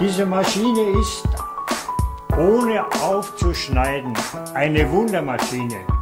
Diese Maschine ist, ohne aufzuschneiden, eine Wundermaschine.